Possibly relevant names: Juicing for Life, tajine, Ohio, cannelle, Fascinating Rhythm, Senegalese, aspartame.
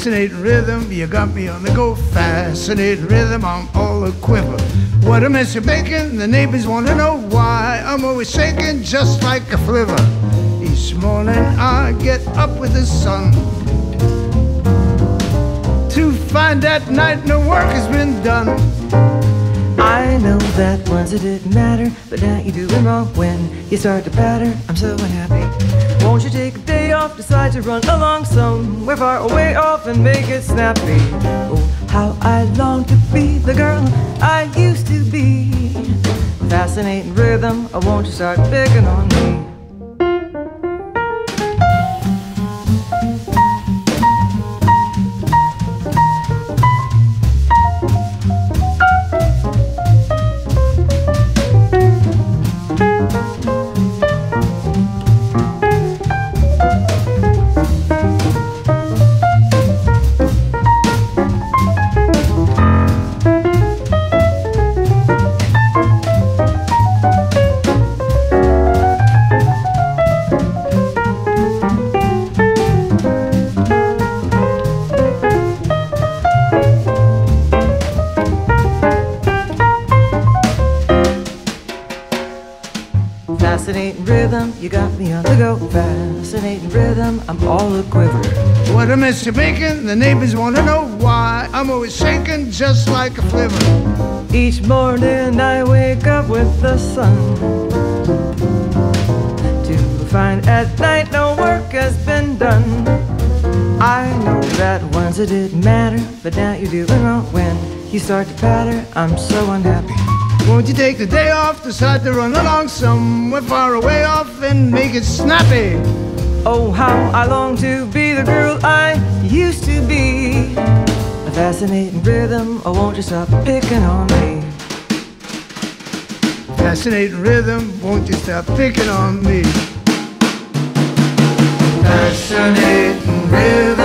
fascinating rhythm, you got me on the go. Fascinating rhythm, I'm all a quiver. What a mess you're making, the neighbors want to know why I'm always shaking just like a flivver. Each morning I get up with the sun to find that night no work has been done. I know that once it didn't matter, but now you're doing wrong when you start to patter. I'm so unhappy. Won't you take a day off, decide to run along somewhere far away off and make it snappy? Oh, how I long to be the girl I used to be. Fascinating rhythm, oh, won't you start picking on me? Fascinating rhythm, you got me on the go. Fascinating rhythm, I'm all a quiver. What a mess you're making, the neighbors want to know why I'm always shaking just like a flivver. Each morning I wake up with the sun to find at night no work has been done. I know that once it didn't matter, but now you're doing wrong when you start to patter. I'm so unhappy. Won't you take the day off, decide to run along somewhere far away off and make it snappy? Oh, how I long to be the girl I used to be. A fascinating rhythm, oh, won't you stop picking on me? Fascinating rhythm, won't you stop picking on me? Fascinating rhythm.